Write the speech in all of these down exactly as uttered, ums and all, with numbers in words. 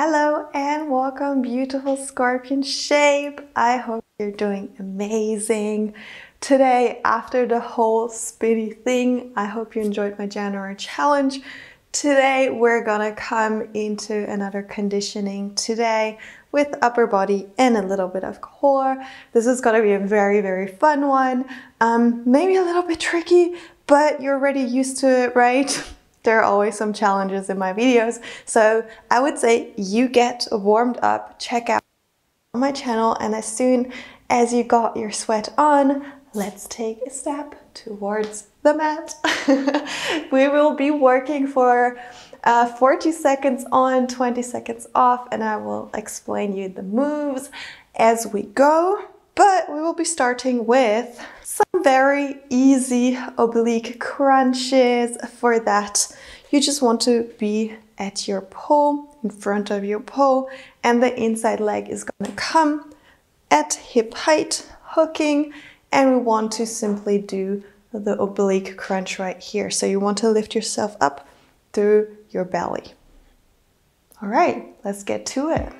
Hello and welcome, beautiful scorpion shape. I hope you're doing amazing. Today, after the whole spinny thing, I hope you enjoyed my January challenge. Today, we're gonna come into another conditioning today with upper body and a little bit of core. This is gonna be a very, very fun one. Um, maybe a little bit tricky, but you're already used to it, right? There are always some challenges in my videos, so I would say you get warmed up, check out my channel, and as soon as you got your sweat on, let's take a step towards the mat. We will be working for uh, forty seconds on, twenty seconds off, and I will explain you the moves as we go. But we will be starting with some very easy oblique crunches. For that, you just want to be at your pole, in front of your pole, and the inside leg is going to come at hip height, hooking, and we want to simply do the oblique crunch right here. So you want to lift yourself up through your belly. All right, let's get to it.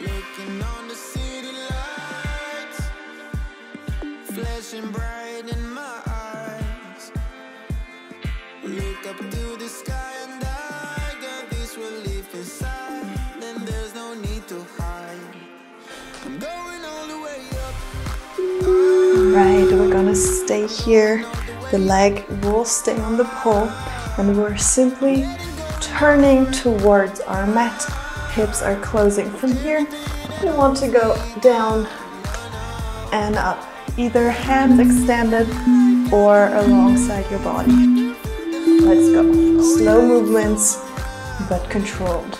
Looking on the city lights, flashing bright in my eyes. Look up to the sky and I got this relief inside. Then there's no need to hide. I'm going all the way up. All right, we're gonna stay here. The leg will stay on the pole, and we're simply turning towards our mat. Hips are closing from here. We want to go down and up, either hands extended or alongside your body. Let's go. Slow movements, but controlled.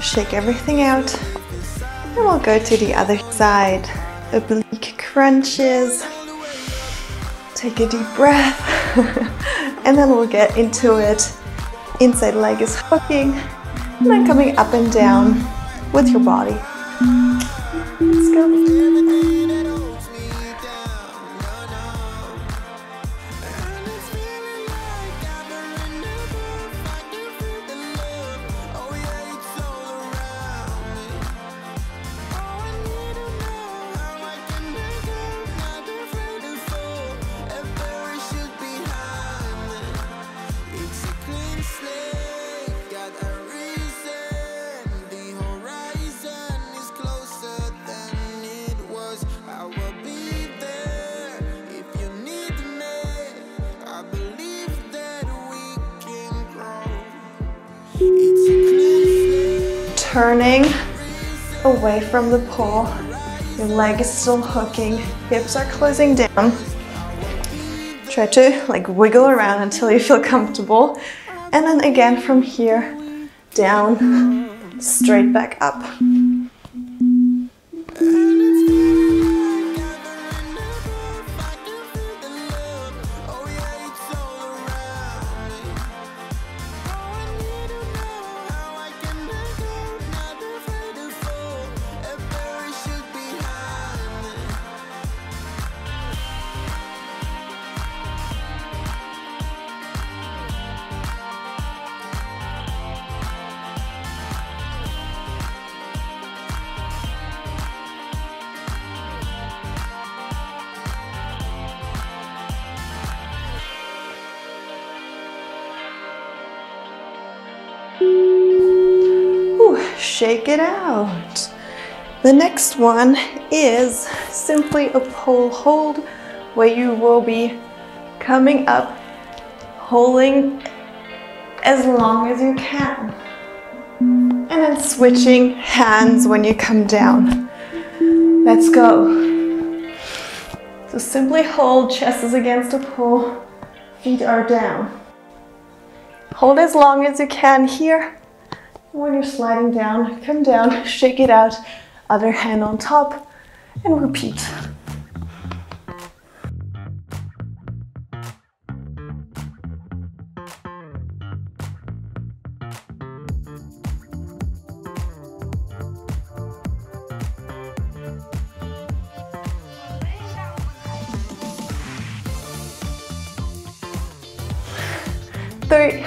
Shake everything out, and we'll go to the other side. Oblique crunches, take a deep breath, and then we'll get into it. Inside leg is hooking, and then coming up and down with your body. Let's go. Turning away from the pole, your leg is still hooking, hips are closing down. Try to like wiggle around until you feel comfortable, and then again from here, down, straight back up. Ooh, shake it out. The next one is simply a pole hold, where you will be coming up, holding as long as you can, and then switching hands when you come down. Let's go. So simply hold, chest is against a pole, feet are down. Hold as long as you can here. When you're sliding down, come down, shake it out, other hand on top, and repeat. Three.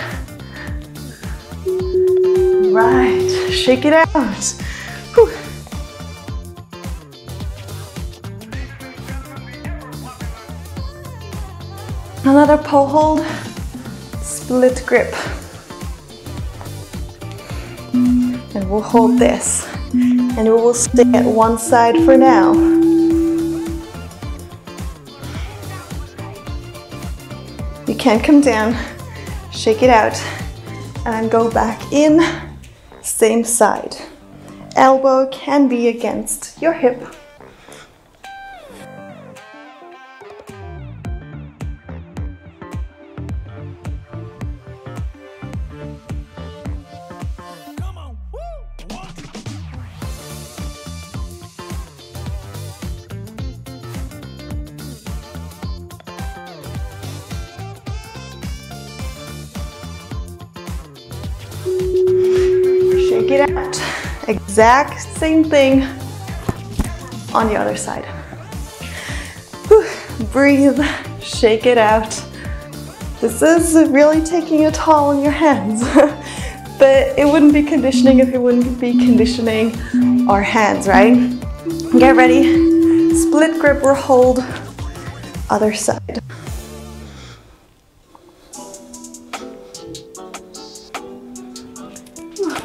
Right, shake it out. Whew. Another pole hold, split grip. And we'll hold this. And we will stay at one side for now. You can come down, shake it out, and then go back in, same side. Elbow can be against your hip. Shake it out. Exact same thing on the other side. Whew. Breathe, shake it out. This is really taking a toll on your hands, but it wouldn't be conditioning if it wouldn't be conditioning our hands, right? Get ready, split grip or hold, other side.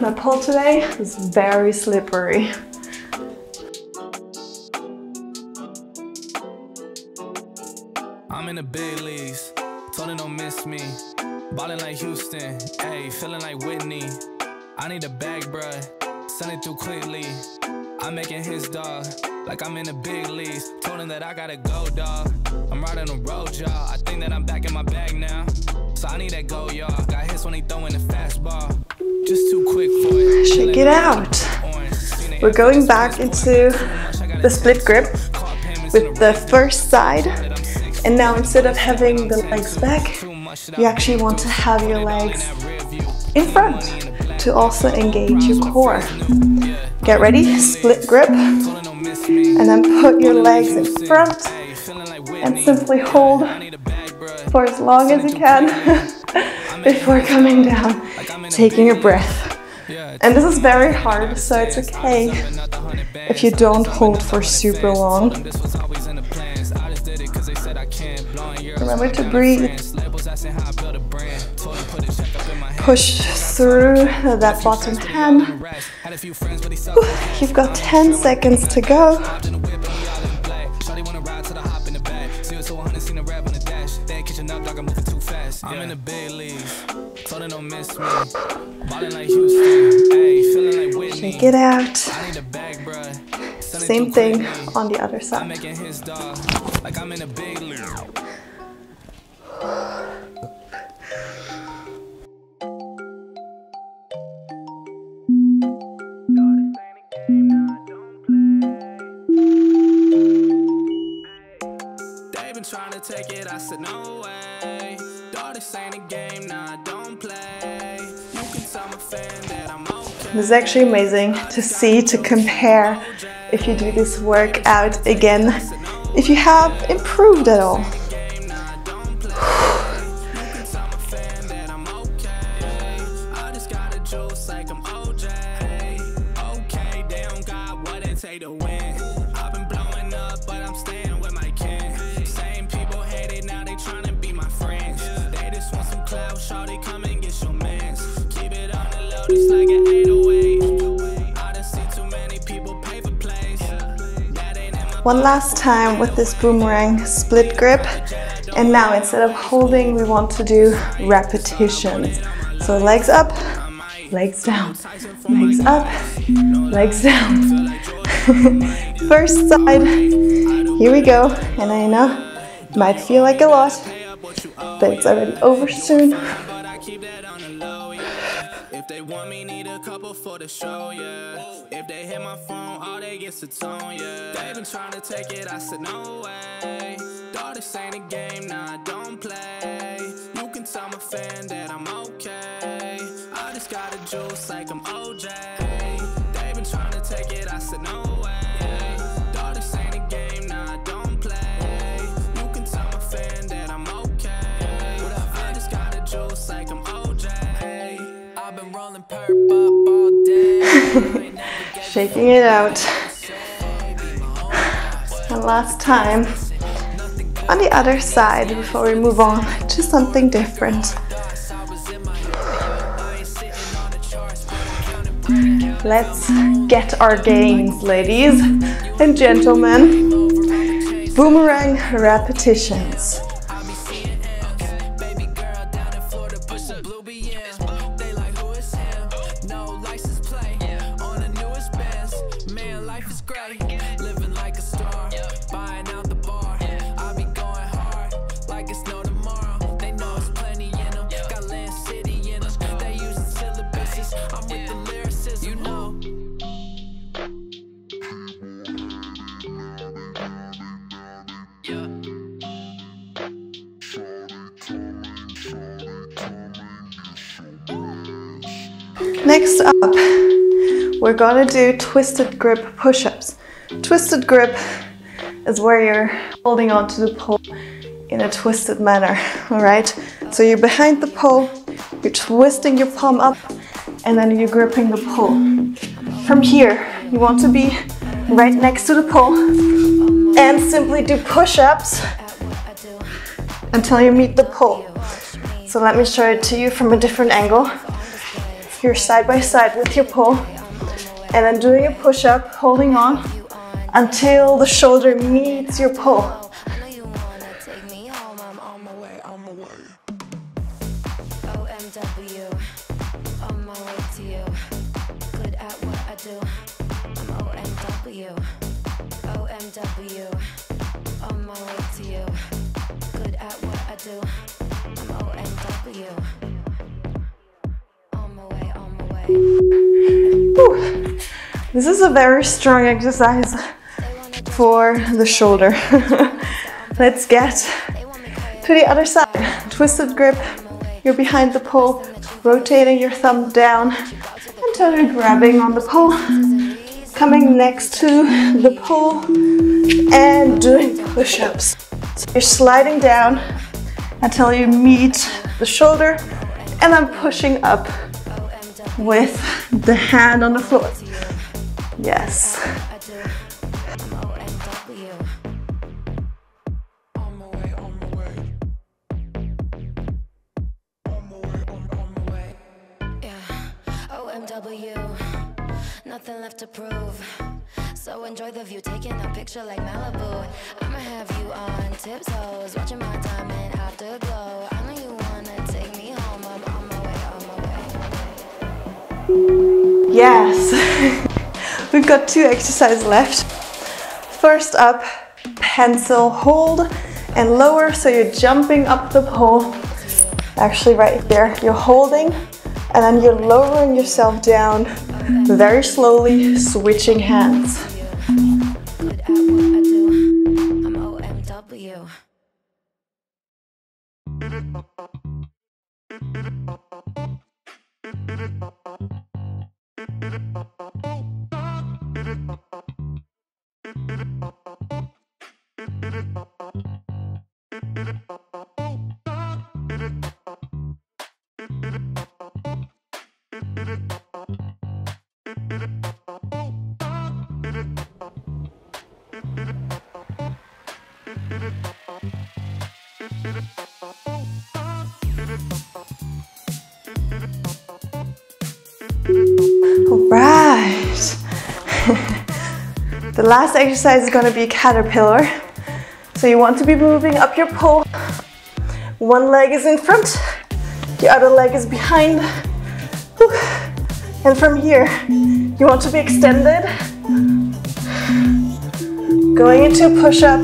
My pole today is very slippery. I'm in the big leagues, told her don't miss me. Ballin' like Houston, hey, feeling like Whitney. I need a bag, bruh, send it through quickly. I'm making his dog, like I'm in the big leagues. Told him that I gotta go, dog. I'm riding the road, y'all. I think that I'm back in my bag now. So I need that go, y'all. Got hits when they throwing the fastball. Just too quick for it. Shake it out. We're going back into the split grip with the first side. And now instead of having the legs back, you actually want to have your legs in front to also engage your core. Get ready, split grip, and then put your legs in front and simply hold for as long as you can. Before coming down, taking a breath. And this is very hard, so it's okay if you don't hold for super long. Remember to breathe. Push through that bottom hand. You've got ten seconds to go. I'm in the big leagues, told her don't miss me. Ballin' like Houston, hey, feeling like Whitney. Shake it out. I need a bag, bruh. Same thing on the other side. I'm making his dog, like I'm in a big league. They've been trying to take it, I said no way. This is actually amazing to see, to compare if you do this workout again, if you have improved at all. Shawty, come and get your mans. Keep it on the low. notice like an eight oh eight. I done see too many people pay for plays. One last time with this boomerang split grip. And now instead of holding, we want to do repetitions. So legs up, legs down, legs up, legs down. First side, here we go. And I know it might feel like a lot, but it's already over soon. If they want me, need a couple for the show, yeah. If they hit my phone, all they get's a tone, yeah. They been trying to take it, I said no way. Thought this ain't a game, nah, I don't play. You can tell my fan that I'm okay. I just got a juice like I'm O J. They been trying to take it, I said no way. Thought this ain't a game, nah, I don't play. You can tell my fan that I'm okay. What up? I just got a juice like I'm O J. Shaking it out. One last time. On the other side before we move on to something different. Let's get our gains, ladies and gentlemen. Boomerang repetitions. Next up, we're gonna do twisted grip push-ups. Twisted grip is where you're holding onto the pole in a twisted manner, all right? So you're behind the pole, you're twisting your palm up, and then you're gripping the pole. From here, you want to be right next to the pole and simply do push-ups until you meet the pole. So let me show it to you from a different angle. You're side by side with your pole and then doing a push-up, holding on until the shoulder meets your pole. Whew. This is a very strong exercise for the shoulder. Let's get to the other side. Twisted grip, you're behind the pole, rotating your thumb down until you're grabbing on the pole, coming next to the pole and doing push-ups. So you're sliding down until you meet the shoulder and then pushing up with the hand on the floor. Yes. O M W, nothing left to prove. So enjoy the view, taking a picture like Malibu. I'ma have you on tiptoes, watching my diamond afterglow. I know you wanna take me home. I'm on my way, on my way. Yes. We've got two exercises left. First up, pencil hold and lower. So you're jumping up the pole. Actually right there, you're holding and then you're lowering yourself down very slowly, switching hands. Good at what I do. I'm O M W. The last exercise is going to be caterpillar. So you want to be moving up your pole. One leg is in front, the other leg is behind. And from here, you want to be extended. Going into a push-up.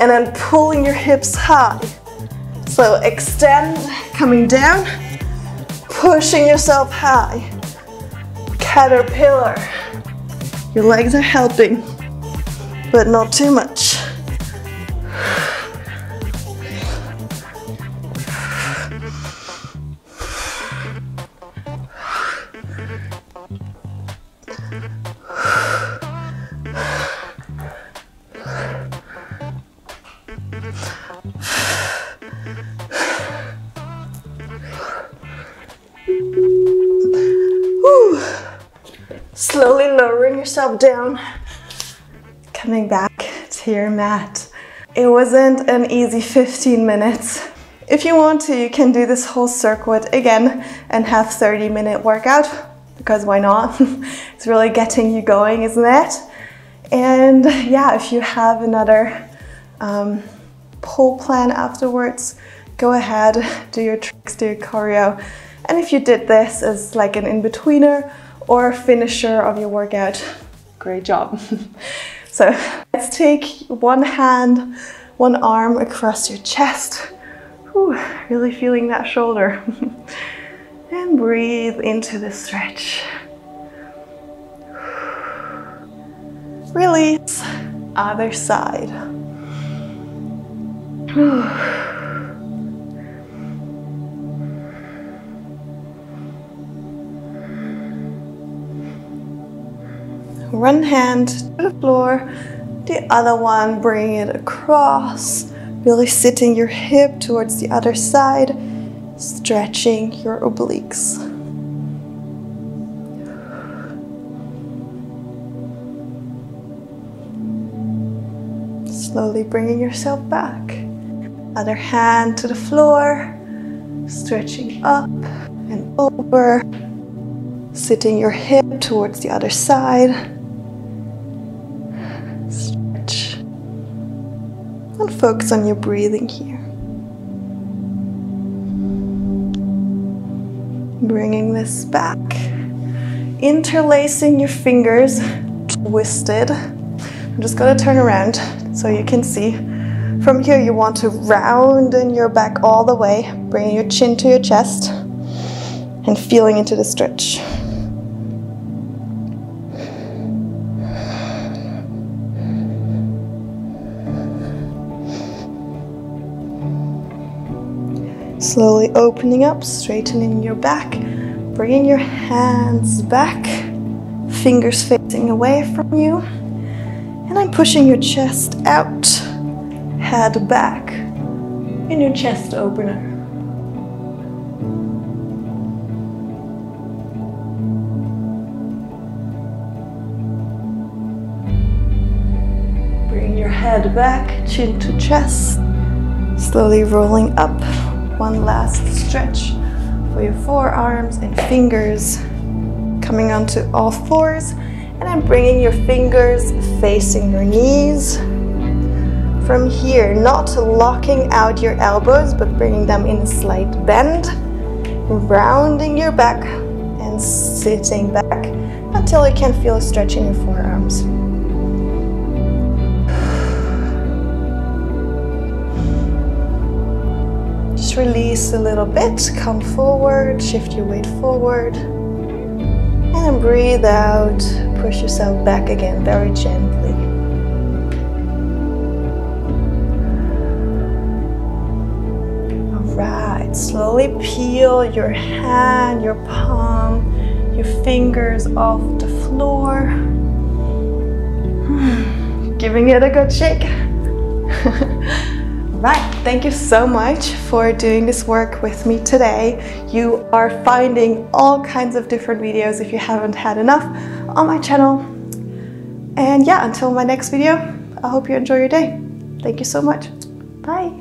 And then pulling your hips high. So extend, coming down, pushing yourself high. Caterpillar. Your legs are helping, but not too much. Slowly lowering yourself down, coming back to your mat. It wasn't an easy fifteen minutes. If you want to, you can do this whole circuit again and have a thirty minute workout, because why not? It's really getting you going, isn't it? And yeah, if you have another um, pole plan afterwards, go ahead, do your tricks, do your choreo. And if you did this as like an in-betweener, or finisher of your workout, great job. So let's take one hand, one arm across your chest. Whew, really feeling that shoulder. And breathe into the stretch. Release, other side. One hand to the floor, the other one bring it across, really sitting your hip towards the other side, stretching your obliques. Slowly bringing yourself back. Other hand to the floor, stretching up and over, sitting your hip towards the other side. And focus on your breathing here. Bringing this back. Interlacing your fingers, twisted. I'm just gonna turn around so you can see. From here you want to round in your back all the way, bringing your chin to your chest and feeling into the stretch. Slowly opening up, straightening your back, bringing your hands back, fingers facing away from you, and I'm pushing your chest out, head back, in your chest opener. Bring your head back, chin to chest, slowly rolling up. One last stretch for your forearms and fingers. Coming onto all fours, and I'm bringing your fingers facing your knees. From here, not locking out your elbows, but bringing them in a slight bend, rounding your back and sitting back until you can feel a stretch in your forearms. Release a little bit, come forward, shift your weight forward, and then breathe out, push yourself back again very gently. Alright, slowly peel your hand, your palm, your fingers off the floor, giving it a good shake. Right, thank you so much for doing this work with me today. You are finding all kinds of different videos if you haven't had enough on my channel. And yeah, until my next video, I hope you enjoy your day. Thank you so much. Bye.